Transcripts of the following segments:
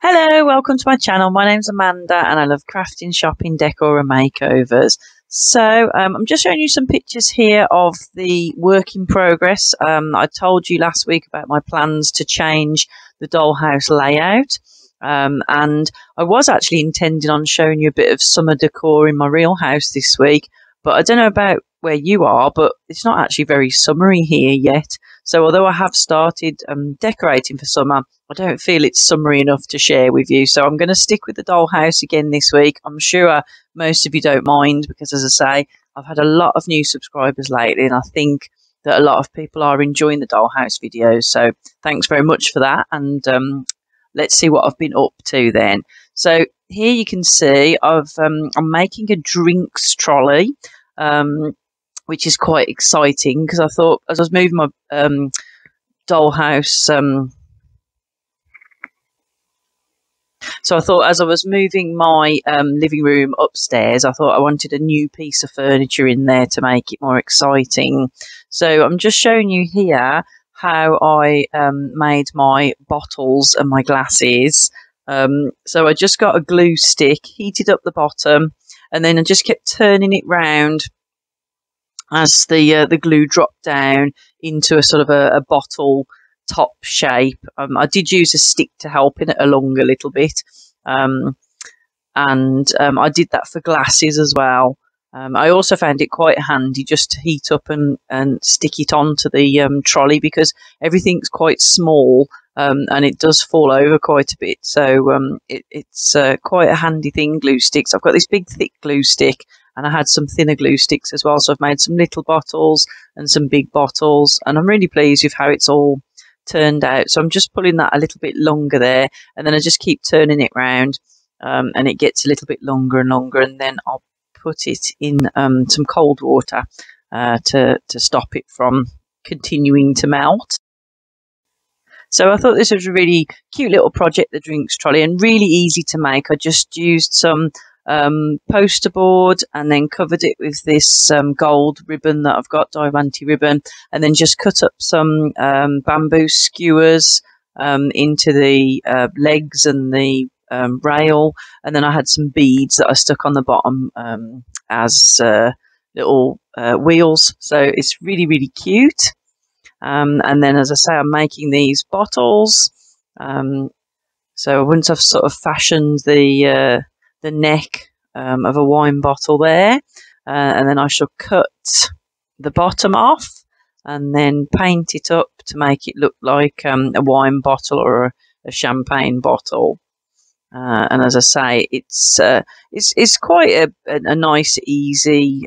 Hello, welcome to my channel. My name's Amanda and I love crafting, shopping, decor and makeovers. So I'm just showing you some pictures here of the work in progress. I told you last week about my plans to change the dollhouse layout, and I was actually intending on showing you a bit of summer decor in my real house this week, but I don't know about where you are, but it's not actually very summery here yet. So although I have started decorating for summer, I don't feel it's summery enough to share with you. So I'm going to stick with the dollhouse again this week. I'm sure most of you don't mind because, as I say, I've had a lot of new subscribers lately and I think that a lot of people are enjoying the dollhouse videos. So thanks very much for that, and let's see what I've been up to then. So here you can see I'm making a drinks trolley, which is quite exciting because I thought, as I was moving my dollhouse, as I was moving my living room upstairs, I thought I wanted a new piece of furniture in there to make it more exciting. So I'm just showing you here how I made my bottles and my glasses. So I just got a glue stick, heated up the bottom, and then I just kept turning it round as the glue dropped down into a sort of a bottle top shape. I did use a stick to help it along a little bit, and I did that for glasses as well. I also found it quite handy just to heat up and stick it onto the trolley because everything's quite small, and it does fall over quite a bit. So it's quite a handy thing, glue sticks. I've got this big thick glue stick and I had some thinner glue sticks as well. So I've made some little bottles and some big bottles, and I'm really pleased with how it's all turned out. So I'm just pulling that a little bit longer there, and then I just keep turning it round, and it gets a little bit longer and longer, and then I'll put it in some cold water to stop it from continuing to melt. So I thought this was a really cute little project, the drinks trolley, and really easy to make. I just used some poster board and then covered it with this gold ribbon that I've got, diamante ribbon, and then just cut up some bamboo skewers into the legs and the rail, and then I had some beads that I stuck on the bottom as little wheels. So it's really, really cute. And then, as I say, I'm making these bottles. So once I've sort of fashioned the neck of a wine bottle there, and then I shall cut the bottom off and then paint it up to make it look like a wine bottle or a champagne bottle. And as I say, it's quite a nice, easy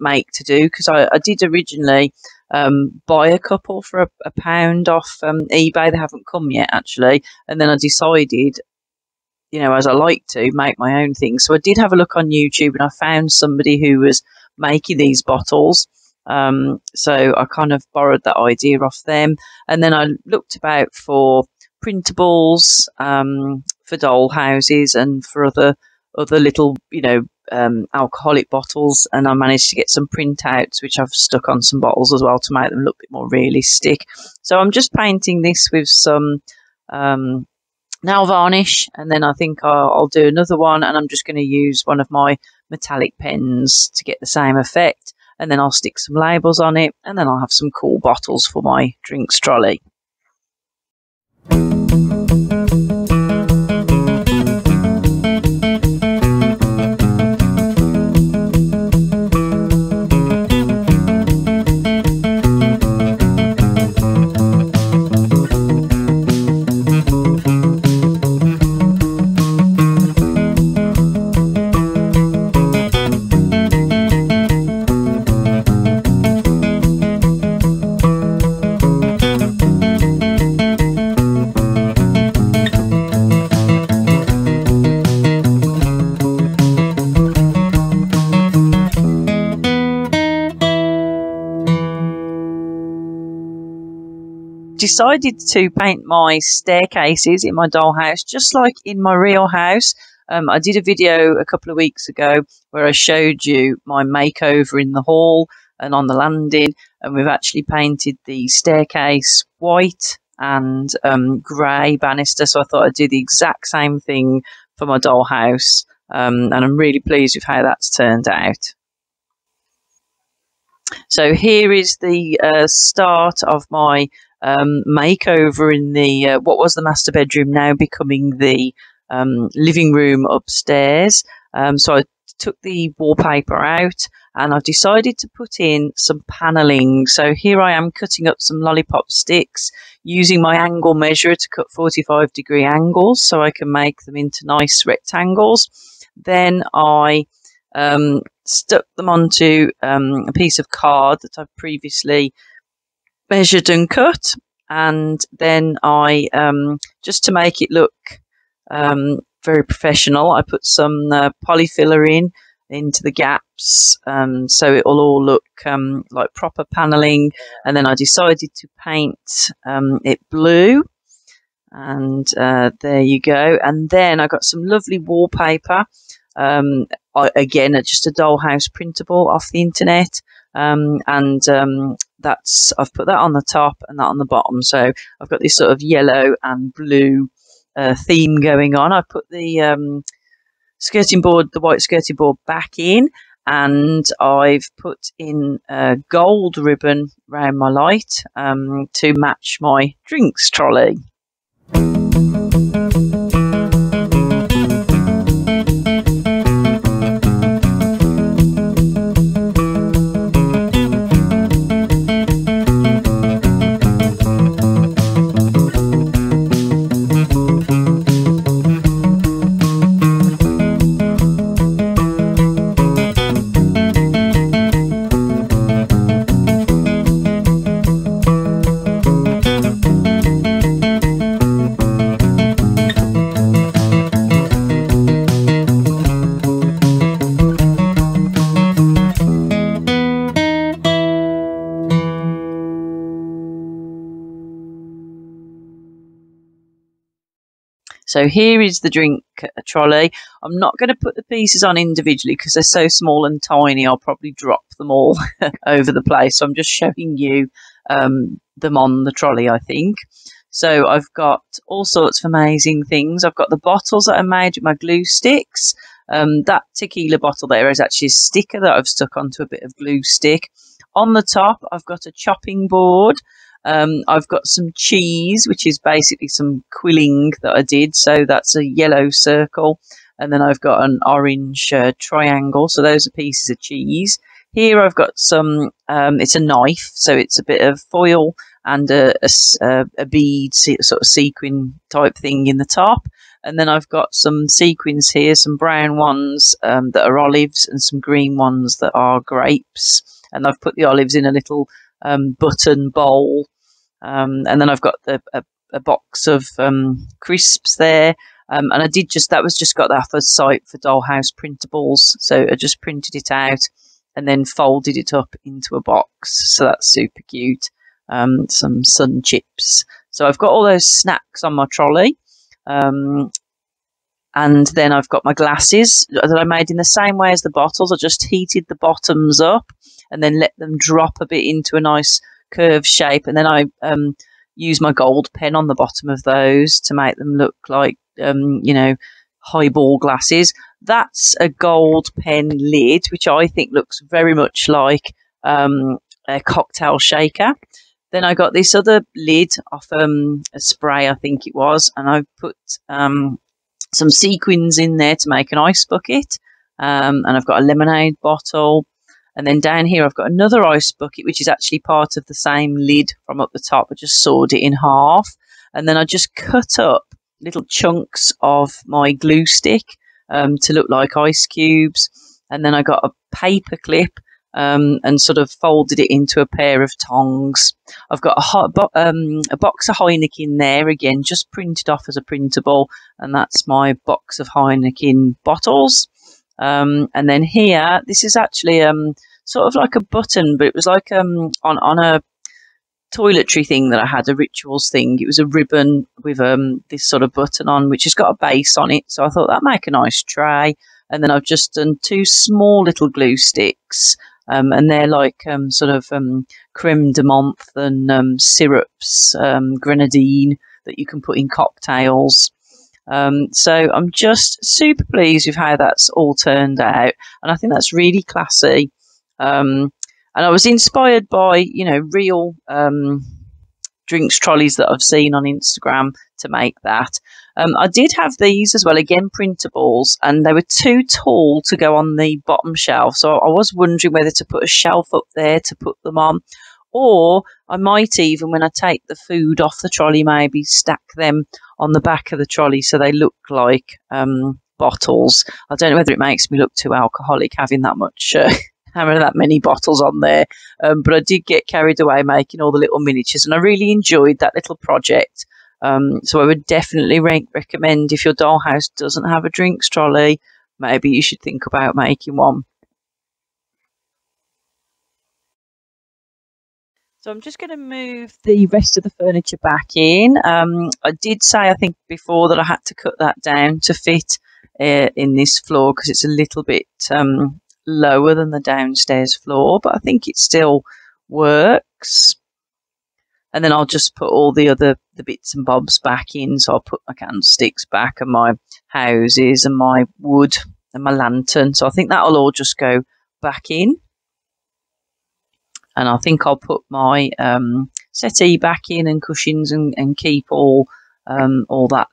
make to do, because I did originally buy a couple for a £1 off eBay. They haven't come yet actually, and then I decided, you know, as I like to make my own things. So I did have a look on YouTube and I found somebody who was making these bottles. So I kind of borrowed that idea off them, and then I looked about for printables for dollhouses and for other little, you know, alcoholic bottles, and I managed to get some printouts which I've stuck on some bottles as well to make them look a bit more realistic. So I'm just painting this with some nail varnish, and then I think I'll do another one, and I'm just going to use one of my metallic pens to get the same effect, and then I'll stick some labels on it, and then I'll have some cool bottles for my drinks trolley. Decided to paint my staircases in my dollhouse just like in my real house. I did a video a couple of weeks ago where I showed you my makeover in the hall and on the landing, and we've actually painted the staircase white and grey banister. So I thought I'd do the exact same thing for my dollhouse. And I'm really pleased with how that's turned out. So here is the start of my makeover in the what was the master bedroom, now becoming the living room upstairs. So I took the wallpaper out and I've decided to put in some panelling. So here I am cutting up some lollipop sticks using my angle measurer to cut 45-degree angles so I can make them into nice rectangles. Then I stuck them onto a piece of card that I've previously measured and cut, and then I just to make it look very professional, I put some polyfiller into the gaps, so it'll all look like proper panelling. And then I decided to paint it blue, and there you go. And then I got some lovely wallpaper, again just a dollhouse printable off the internet, and that's, I've put that on the top and that on the bottom. So I've got this sort of yellow and blue theme going on. I put the skirting board, the white skirting board, back in, and I've put in a gold ribbon around my light to match my drinks trolley. So here is the drink trolley. I'm not going to put the pieces on individually because they're so small and tiny. I'll probably drop them all over the place. So I'm just showing you them on the trolley, I think. So I've got all sorts of amazing things. I've got the bottles that I made with my glue sticks. That tequila bottle there is actually a sticker that I've stuck onto a bit of glue stick. On the top, I've got a chopping board. I've got some cheese, which is basically some quilling that I did. So that's a yellow circle. And then I've got an orange triangle. So those are pieces of cheese. Here I've got some, it's a knife. So it's a bit of foil and a bead sort of sequin type thing in the top. And then I've got some sequins here, some brown ones that are olives and some green ones that are grapes. And I've put the olives in a little button bowl. And then I've got a box of crisps there, and I did just, that was just got off a site for dollhouse printables, so I just printed it out and then folded it up into a box, so that's super cute. Some sun chips. So I've got all those snacks on my trolley, and then I've got my glasses that I made in the same way as the bottles. I just heated the bottoms up and then let them drop a bit into a nice curved shape, and then I use my gold pen on the bottom of those to make them look like you know, highball glasses. That's a gold pen lid, which I think looks very much like a cocktail shaker. Then I got this other lid off a spray, I think it was, and I put some sequins in there to make an ice bucket, and I've got a lemonade bottle. And then down here, I've got another ice bucket, which is actually part of the same lid from up the top. I just sawed it in half. And then I just cut up little chunks of my glue stick to look like ice cubes. And then I got a paper clip and sort of folded it into a pair of tongs. I've got a box of Heineken there, again, just printed off as a printable. And that's my box of Heineken bottles. And then here, this is actually sort of like a button, but it was like on a toiletry thing that I had, a rituals thing. It was a ribbon with this sort of button on, which has got a base on it. So I thought that'd make a nice tray. And then I've just done two small little glue sticks and they're like creme de menthe and syrups, grenadine that you can put in cocktails. So I'm just super pleased with how that's all turned out, and I think that's really classy. And I was inspired by, real drinks trolleys that I've seen on Instagram to make that. I did have these as well, again, printables, and they were too tall to go on the bottom shelf. So I was wondering whether to put a shelf up there to put them on, or I might even, when I take the food off the trolley, maybe stack them on the back of the trolley so they look like bottles. I don't know whether it makes me look too alcoholic having that much, having that many bottles on there. But I did get carried away making all the little miniatures, and I really enjoyed that little project. So I would definitely recommend, if your dollhouse doesn't have a drinks trolley, maybe you should think about making one. So I'm just going to move the rest of the furniture back in. I did say, I think before, that I had to cut that down to fit in this floor because it's a little bit lower than the downstairs floor, but I think it still works. And then I'll just put all the other bits and bobs back in. So I'll put my candlesticks back and my houses and my wood and my lantern. So I think that'll all just go back in. And I think I'll put my settee back in and cushions, and keep all that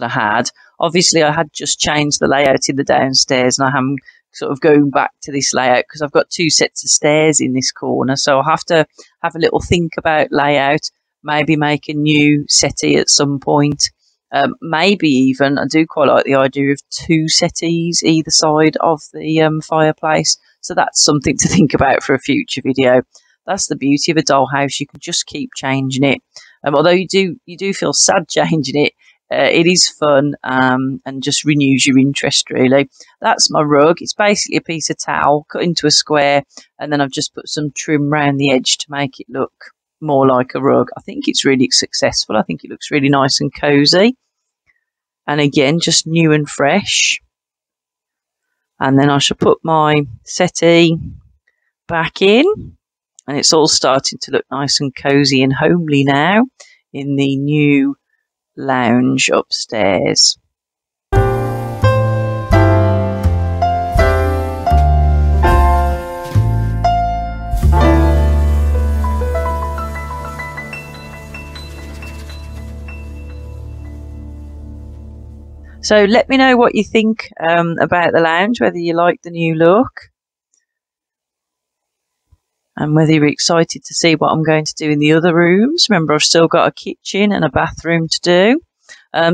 I had. Obviously, I had just changed the layout in the downstairs, and I am sort of going back to this layout because I've got two sets of stairs in this corner. So I'll have to have a little think about layout, maybe make a new settee at some point. Maybe even, I do quite like the idea of two settees either side of the fireplace. So that's something to think about for a future video. That's the beauty of a dollhouse. You can just keep changing it. Although you do feel sad changing it, it is fun and just renews your interest, really. That's my rug. It's basically a piece of towel cut into a square, and then I've just put some trim around the edge to make it look more like a rug. I think it's really successful. I think it looks really nice and cozy. And again, just new and fresh. And then I shall put my settee back in, and it's all starting to look nice and cozy and homely now in the new lounge upstairs. So let me know what you think about the lounge, whether you like the new look, and whether you're excited to see what I'm going to do in the other rooms. Remember, I've still got a kitchen and a bathroom to do.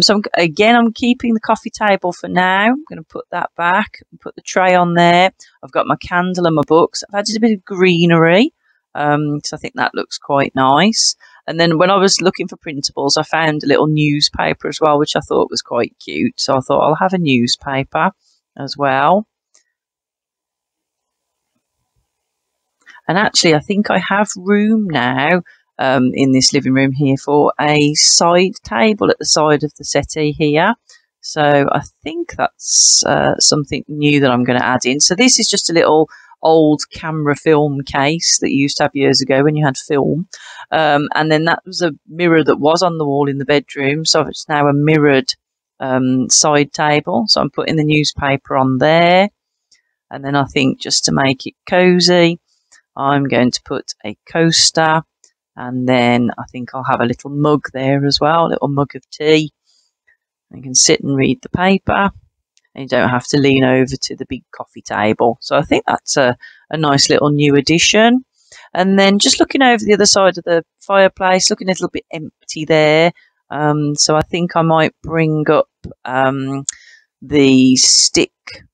So I'm keeping the coffee table for now. I'm going to put that back and put the tray on there. I've got my candle and my books. I've added a bit of greenery because I think that looks quite nice. And then when I was looking for printables, I found a little newspaper as well, which I thought was quite cute. So I thought I'll have a newspaper as well. And actually, I think I have room now in this living room here for a side table at the side of the settee here. So I think that's something new that I'm going to add in. So this is just a little old camera film case that you used to have years ago when you had film, and then that was a mirror that was on the wall in the bedroom, so it's now a mirrored side table. So I'm putting the newspaper on there, and then I think just to make it cozy, I'm going to put a coaster, and then I think I'll have a little mug there as well, a little mug of tea. You can sit and read the paper, and you don't have to lean over to the big coffee table. So I think that's a nice little new addition. And then just looking over the other side of the fireplace, looking a little bit empty there. So I think I might bring up the stick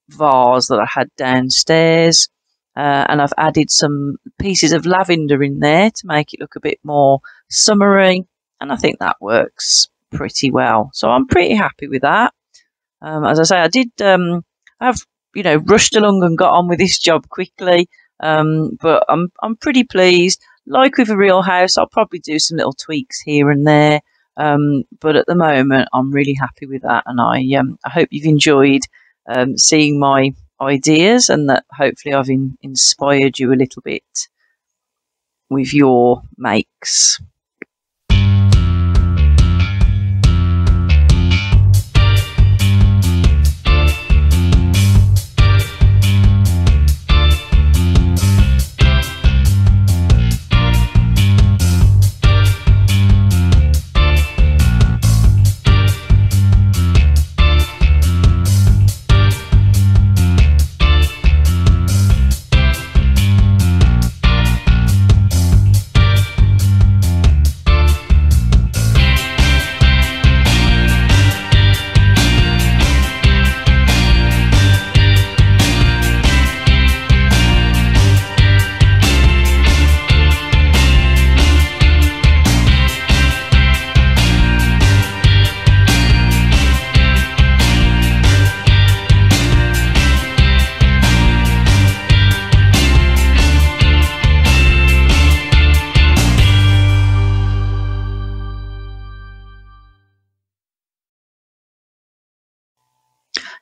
vase that I had downstairs. And I've added some pieces of lavender in there to make it look a bit more summery. And I think that works pretty well. So I'm pretty happy with that. As I say, I did have rushed along and got on with this job quickly, but I'm pretty pleased. Like with a real house, I'll probably do some little tweaks here and there, but at the moment I'm really happy with that, and I hope you've enjoyed seeing my ideas, and that hopefully I've inspired you a little bit with your makes.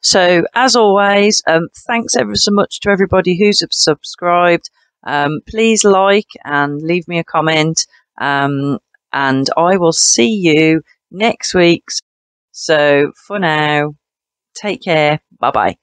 So, as always, thanks ever so much to everybody who's subscribed. Please like and leave me a comment. And I will see you next week. So, for now, take care. Bye-bye.